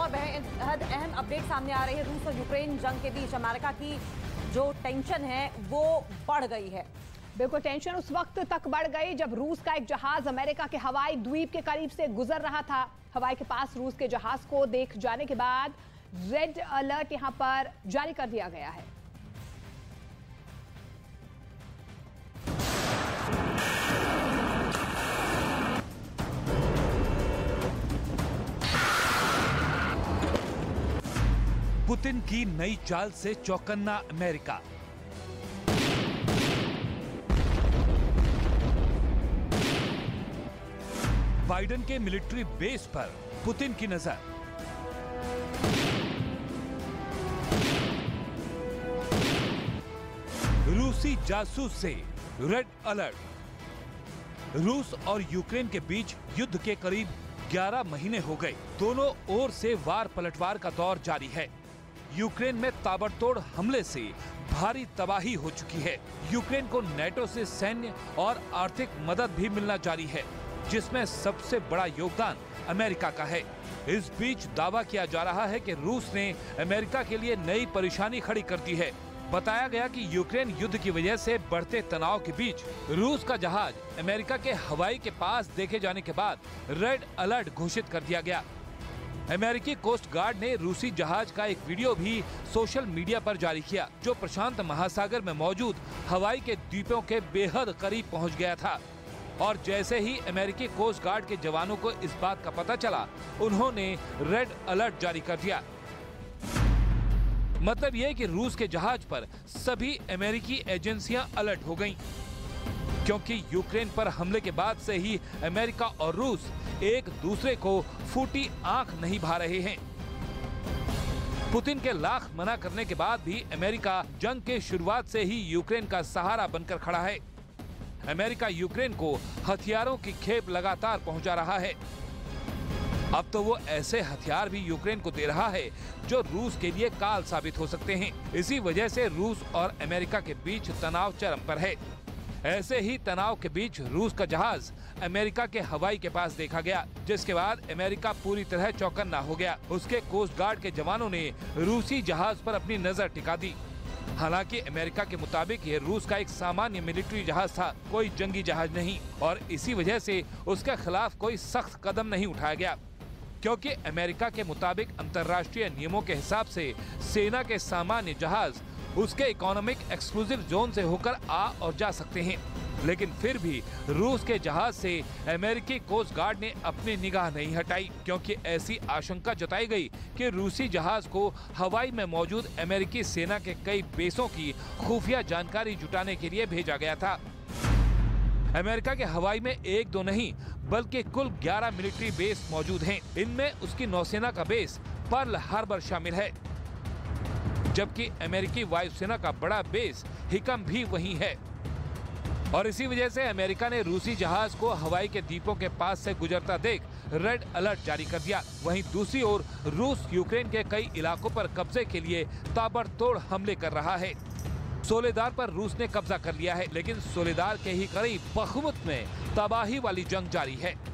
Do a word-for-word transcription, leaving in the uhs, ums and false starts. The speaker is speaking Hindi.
और बेहद अहम अपडेट सामने आ रही है। रूस और यूक्रेन जंग के बीच अमेरिका की जो टेंशन है वो बढ़ गई है। बिल्कुल, टेंशन उस वक्त तक बढ़ गई जब रूस का एक जहाज अमेरिका के हवाई द्वीप के करीब से गुजर रहा था। हवाई के पास रूस के जहाज को देख जाने के बाद रेड अलर्ट यहां पर जारी कर दिया गया है। पुतिन की नई चाल से चौंकना अमेरिका। बाइडन के मिलिट्री बेस पर पुतिन की नजर। रूसी जासूस से रेड अलर्ट। रूस और यूक्रेन के बीच युद्ध के करीब ग्यारह महीने हो गए। दोनों ओर से वार पलटवार का दौर जारी है। यूक्रेन में ताबड़तोड़ हमले से भारी तबाही हो चुकी है। यूक्रेन को नाटो से सैन्य और आर्थिक मदद भी मिलना जारी है, जिसमें सबसे बड़ा योगदान अमेरिका का है। इस बीच दावा किया जा रहा है कि रूस ने अमेरिका के लिए नई परेशानी खड़ी कर दी है। बताया गया कि यूक्रेन युद्ध की वजह से बढ़ते तनाव के बीच रूस का जहाज अमेरिका के हवाई के पास देखे जाने के बाद रेड अलर्ट घोषित कर दिया गया। अमेरिकी कोस्ट गार्ड ने रूसी जहाज का एक वीडियो भी सोशल मीडिया पर जारी किया, जो प्रशांत महासागर में मौजूद हवाई के द्वीपों के बेहद करीब पहुंच गया था। और जैसे ही अमेरिकी कोस्ट गार्ड के जवानों को इस बात का पता चला, उन्होंने रेड अलर्ट जारी कर दिया। मतलब यह कि रूस के जहाज पर सभी अमेरिकी एजेंसियां अलर्ट हो गयी, क्योंकि यूक्रेन पर हमले के बाद से ही अमेरिका और रूस एक दूसरे को फूटी आंख नहीं भा रहे हैं। पुतिन के लाख मना करने के बाद भी अमेरिका जंग के शुरुआत से ही यूक्रेन का सहारा बनकर खड़ा है। अमेरिका यूक्रेन को हथियारों की खेप लगातार पहुंचा रहा है। अब तो वो ऐसे हथियार भी यूक्रेन को दे रहा है जो रूस के लिए काल साबित हो सकते हैं। इसी वजह से रूस और अमेरिका के बीच तनाव चरम पर है। ऐसे ही तनाव के बीच रूस का जहाज अमेरिका के हवाई के पास देखा गया, जिसके बाद अमेरिका पूरी तरह चौकन्ना हो गया। उसके कोस्ट गार्ड के जवानों ने रूसी जहाज पर अपनी नजर टिका दी। हालांकि अमेरिका के मुताबिक यह रूस का एक सामान्य मिलिट्री जहाज था, कोई जंगी जहाज नहीं, और इसी वजह से उसके खिलाफ कोई सख्त कदम नहीं उठाया गया, क्योंकि अमेरिका के मुताबिक अंतर्राष्ट्रीय नियमों के हिसाब से सेना के सामान्य जहाज उसके इकोनॉमिक एक्सक्लूसिव जोन से होकर आ और जा सकते हैं। लेकिन फिर भी रूस के जहाज से अमेरिकी कोस्ट गार्ड ने अपनी निगाह नहीं हटाई, क्योंकि ऐसी आशंका जताई गई कि रूसी जहाज को हवाई में मौजूद अमेरिकी सेना के कई बेसों की खुफिया जानकारी जुटाने के लिए भेजा गया था। अमेरिका के हवाई में एक दो नहीं बल्कि कुल ग्यारह मिलिट्री बेस मौजूद हैं। इनमें उसकी नौसेना का बेस पर्ल हार्बर शामिल है, जबकि अमेरिकी वायुसेना का बड़ा बेस हिकम भी वहीं है। और इसी वजह से अमेरिका ने रूसी जहाज को हवाई के द्वीपों के पास से गुजरता देख रेड अलर्ट जारी कर दिया। वहीं दूसरी ओर रूस यूक्रेन के कई इलाकों पर कब्जे के लिए ताबड़तोड़ हमले कर रहा है। सोलेदार पर रूस ने कब्जा कर लिया है, लेकिन सोलेदार के ही करीब बखमुत में तबाही वाली जंग जारी है।